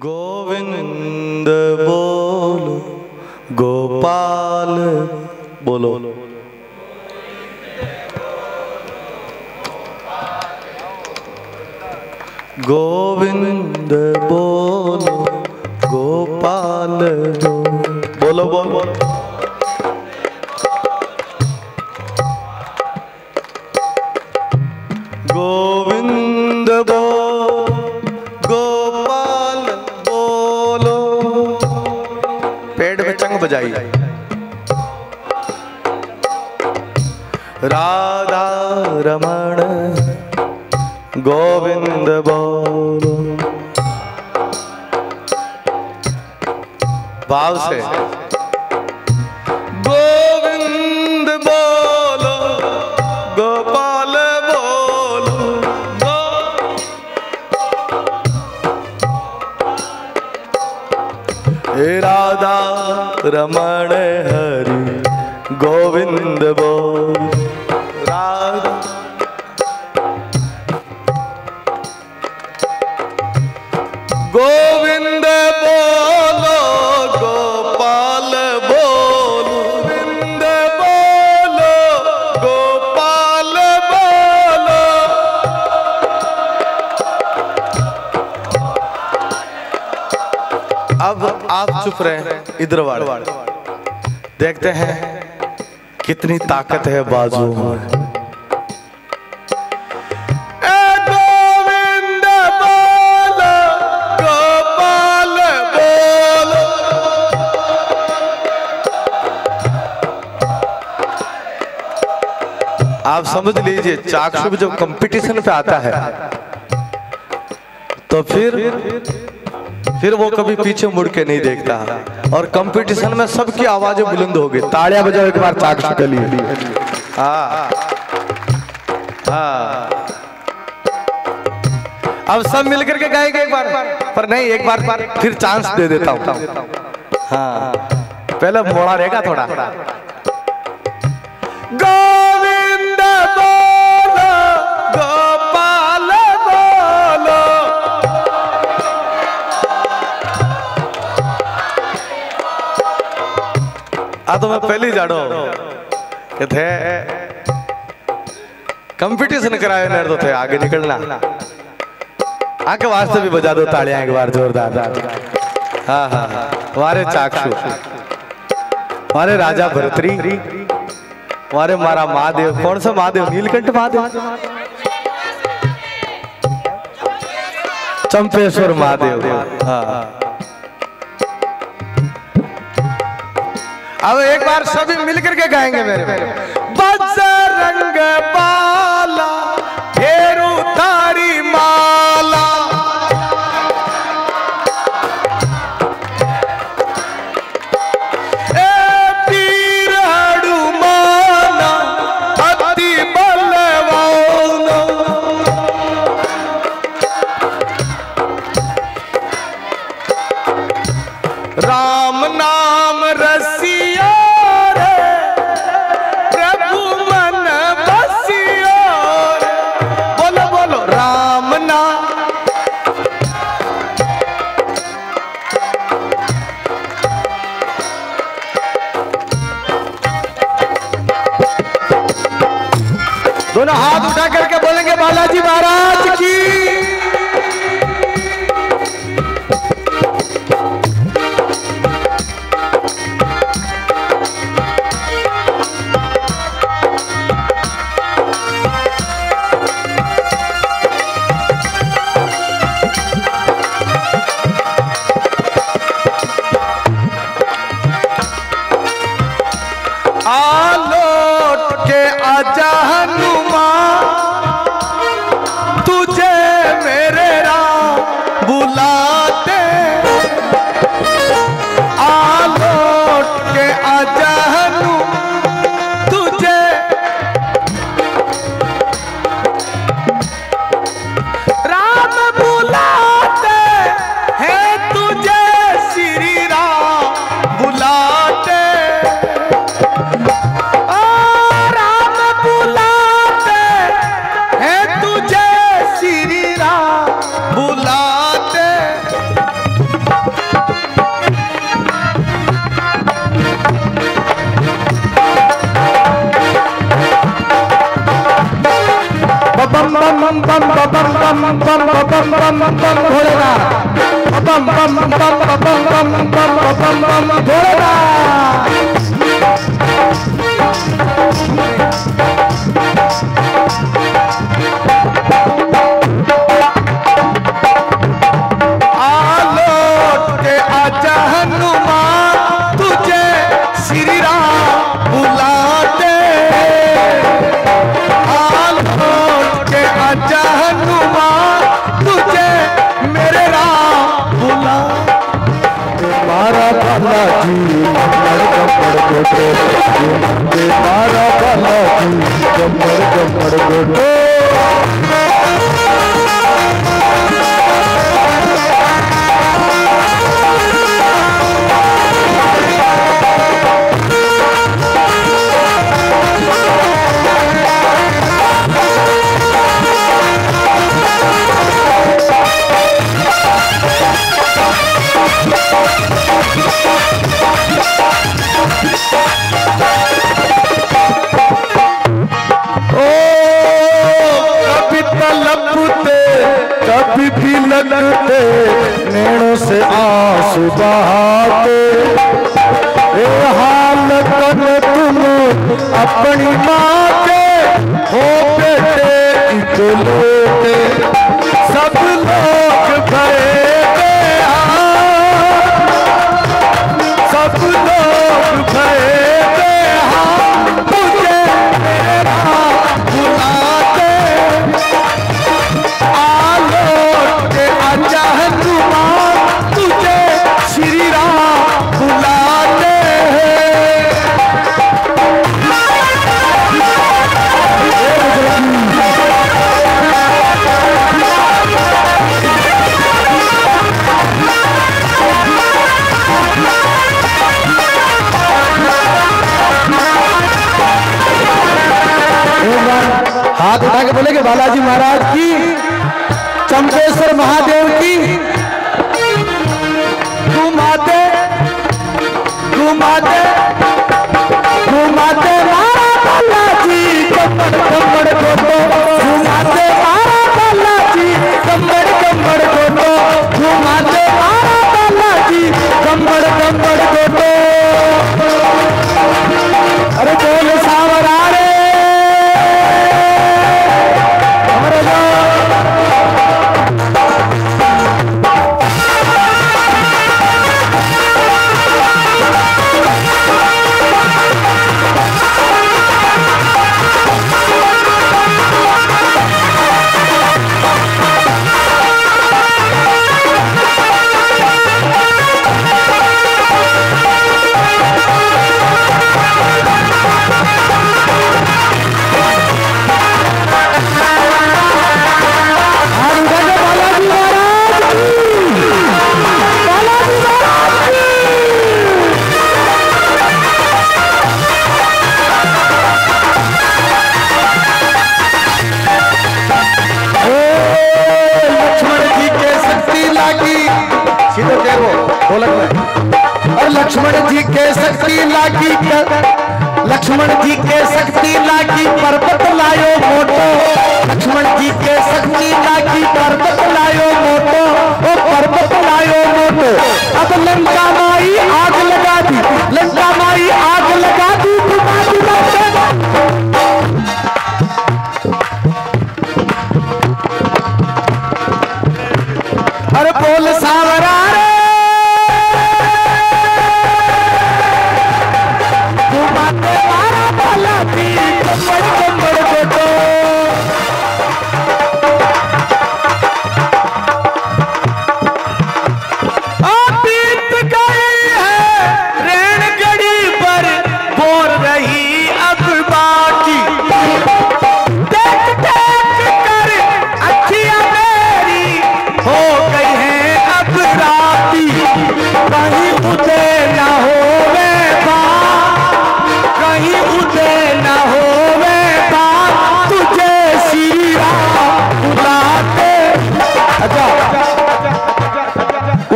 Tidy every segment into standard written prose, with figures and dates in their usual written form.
गोविंद बोलो गोपाल बोलो। गोविंद बोलो गोपाल बोलो बोलो। गोविंद बजाई राधा रमण गोविंद बोलो। भाव से गोविंद बोलो गोपाल बोलो। हे राधा रमण हरि गोविंद बोल। राधा गोविंद बोलो गोपाल बोलो। गोविंद बोलो गोपाल बोलो। अब आप चुप रहे इधर वाले देखते हैं कितनी ताकत है बाजू में। आप समझ लीजिए चाक्षु जब कंपटीशन पे आता है तो फिर वो कभी पीछे मुड़ के नहीं देखता और कंपटीशन में सबकी आवाजें बुलंद हो गई। तालियां बजाओ एक बार चाक्षु के लिए। अब सब मिलकर के गाएंगे एक बार पर नहीं एक बार फिर चांस दे देता हूं। हाँ पहले मोड़ा रहेगा थोड़ा। गोविंद बोलो गोपाल बोलो। आ तो मैं पहले ही जानो थे कंपटीशन कराए ना तो थे आगे निकलना। आके वास्ते भी बजा दो तालियां एक बार जोरदार। हाँ हाँ हाँ हमारे चाक्षु हमारे राजा भरतरी हमारे मारा महादेव। कौन सा महादेव? नीलकंठ महादेव चंपेश्वर महादेव। अब एक बार सभी मिलकर के गाएंगे मेरे बजरंग बाला फेरू तारी माला। दोनों हाथ उठा करके बोलेंगे बालाजी महाराज की। आलोट के आजा हनुमान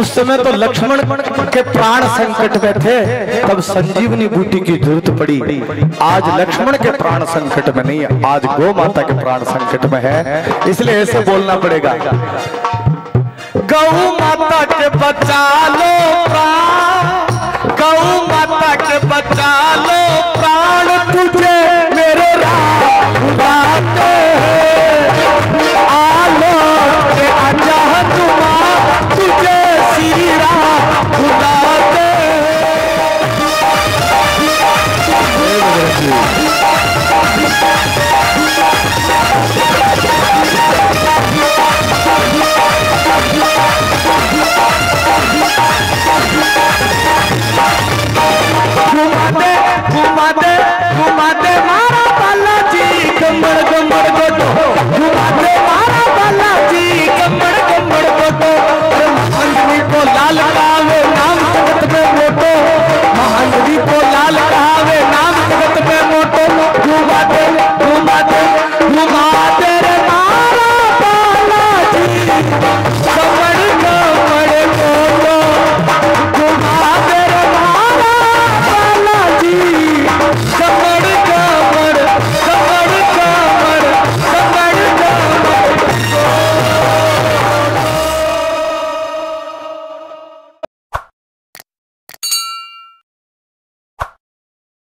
उस समय तो लक्ष्मण के प्राण संकट में थे, तब संजीवनी बूटी की जरूरत पड़ी। आज लक्ष्मण के प्राण संकट में नहीं, आज गौ माता के प्राण संकट में है, इसलिए ऐसे बोलना पड़ेगा। गौ माता के बचा लो प्राण, गौ माता के बचा लो प्राण, तुझे मेरे राम बुलाते हैं। आलो के आजा तुम, तुझे श्री राम बुलाते हैं। घुमाते घुमाते घुमाते मारा बालाजी गमड़ गमड़ गोटो, घुमाते मारा बालाजी गमड़ गमड़ गोटो, संजीवनी को लाल